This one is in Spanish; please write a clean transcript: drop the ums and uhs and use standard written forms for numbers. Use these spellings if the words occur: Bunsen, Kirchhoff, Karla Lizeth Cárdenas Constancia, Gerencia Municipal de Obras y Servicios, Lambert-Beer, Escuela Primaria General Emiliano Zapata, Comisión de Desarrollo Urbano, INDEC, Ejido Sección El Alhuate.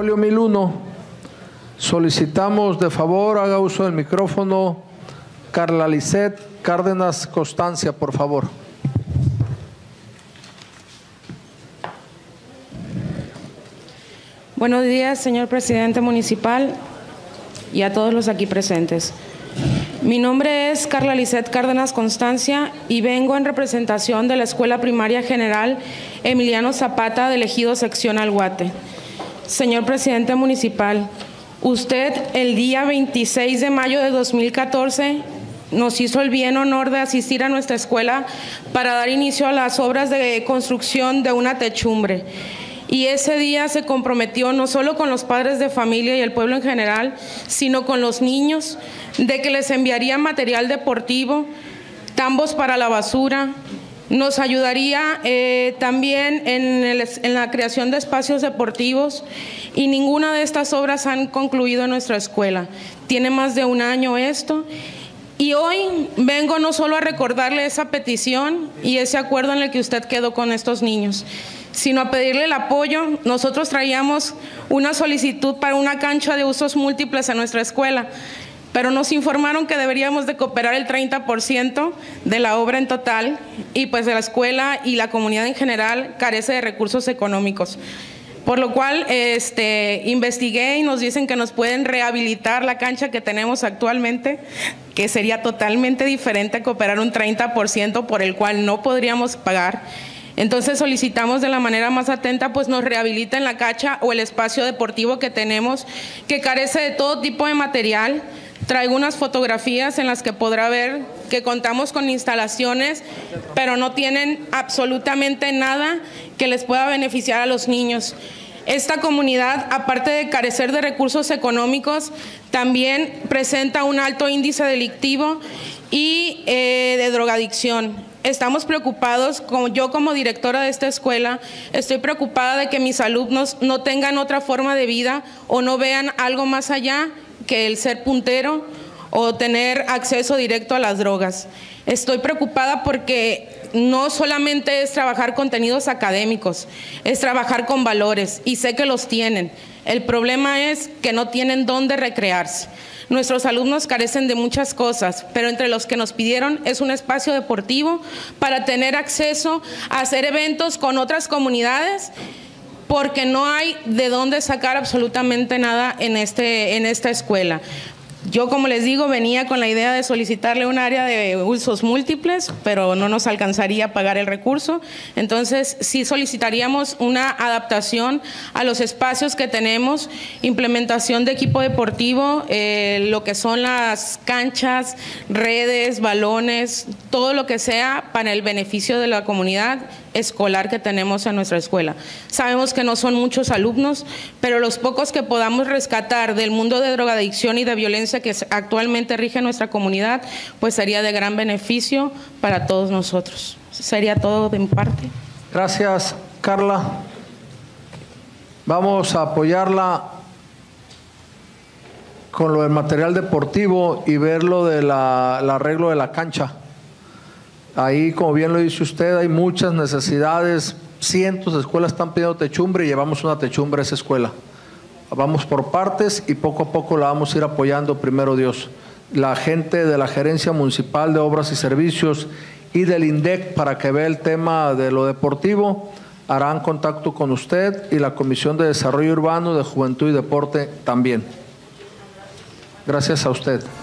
folio 1001, solicitamos de favor haga uso del micrófono Karla Lizeth Cárdenas Constancia, por favor. Buenos días, señor presidente municipal y a todos los aquí presentes. Mi nombre es Karla Lizeth Cárdenas Constancia y vengo en representación de la Escuela Primaria General Emiliano Zapata del Ejido Sección El Alhuate. Señor presidente municipal, usted el día 26 de mayo de 2014 nos hizo el bien honor de asistir a nuestra escuela para dar inicio a las obras de construcción de una techumbre. Y ese día se comprometió no solo con los padres de familia y el pueblo en general, sino con los niños, de que les enviaría material deportivo, tambos para la basura, nos ayudaría también en la creación de espacios deportivos, y ninguna de estas obras han concluido en nuestra escuela. Tiene más de un año esto. Y hoy vengo no solo a recordarle esa petición y ese acuerdo en el que usted quedó con estos niños, sino a pedirle el apoyo. Nosotros traíamos una solicitud para una cancha de usos múltiples en nuestra escuela, pero nos informaron que deberíamos de cooperar el 30% de la obra en total, y pues la escuela y la comunidad en general carece de recursos económicos. Por lo cual investigué y nos dicen que nos pueden rehabilitar la cancha que tenemos actualmente, que sería totalmente diferente a cooperar un 30% por el cual no podríamos pagar. Entonces solicitamos de la manera más atenta, pues nos rehabiliten la cancha o el espacio deportivo que tenemos, que carece de todo tipo de material. Traigo unas fotografías en las que podrá ver que contamos con instalaciones, pero no tienen absolutamente nada que les pueda beneficiar a los niños. Esta comunidad, aparte de carecer de recursos económicos, también presenta un alto índice delictivo y de drogadicción. Estamos preocupados, yo como directora de esta escuela, estoy preocupada de que mis alumnos no tengan otra forma de vida o no vean algo más allá que el ser puntero o tener acceso directo a las drogas. Estoy preocupada porque no solamente es trabajar contenidos académicos, es trabajar con valores, y sé que los tienen. El problema es que no tienen dónde recrearse. Nuestros alumnos carecen de muchas cosas, pero entre los que nos pidieron es un espacio deportivo para tener acceso a hacer eventos con otras comunidades, porque no hay de dónde sacar absolutamente nada en esta escuela. Yo, como les digo, venía con la idea de solicitarle un área de usos múltiples, pero no nos alcanzaría a pagar el recurso. Entonces, sí solicitaríamos una adaptación a los espacios que tenemos, implementación de equipo deportivo, lo que son las canchas, redes, balones, todo lo que sea para el beneficio de la comunidad escolar que tenemos en nuestra escuela. Sabemos que no son muchos alumnos, pero los pocos que podamos rescatar del mundo de drogadicción y de violencia que actualmente rige nuestra comunidad, pues sería de gran beneficio para todos nosotros. Sería todo de mi parte. Gracias, Karla. Vamos a apoyarla con lo del material deportivo y ver lo del arreglo de la cancha. Ahí, como bien lo dice usted, hay muchas necesidades, cientos de escuelas están pidiendo techumbre y llevamos una techumbre a esa escuela. Vamos por partes y poco a poco la vamos a ir apoyando, primero Dios. La gente de la Gerencia Municipal de Obras y Servicios y del INDEC, para que vea el tema de lo deportivo, harán contacto con usted, y la Comisión de Desarrollo Urbano, de Juventud y Deporte también. Gracias a usted.